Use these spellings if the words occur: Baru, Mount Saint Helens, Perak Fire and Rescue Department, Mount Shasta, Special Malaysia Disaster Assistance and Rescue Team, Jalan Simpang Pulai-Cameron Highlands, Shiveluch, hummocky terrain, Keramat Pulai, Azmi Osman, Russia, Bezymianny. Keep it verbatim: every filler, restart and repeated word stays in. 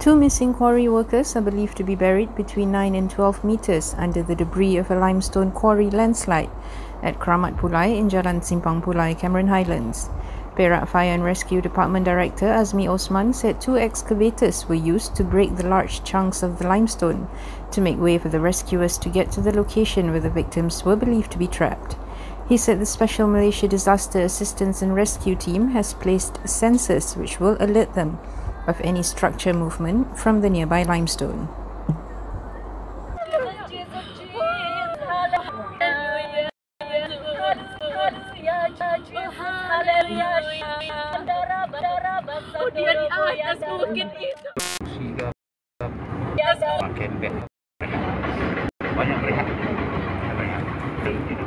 Two missing quarry workers are believed to be buried between nine and twelve metres under the debris of a limestone quarry landslide at Keramat Pulai in Jalan Simpang Pulai-Cameron Highlands. Perak Fire and Rescue Department Director Azmi Osman said two excavators were used to break the large chunks of the limestone to make way for the rescuers to get to the location where the victims were believed to be trapped. He said the Special Malaysia Disaster Assistance and Rescue Team has placed sensors which will alert them of any structure movement from the nearby limestone. Makin banyak berehat.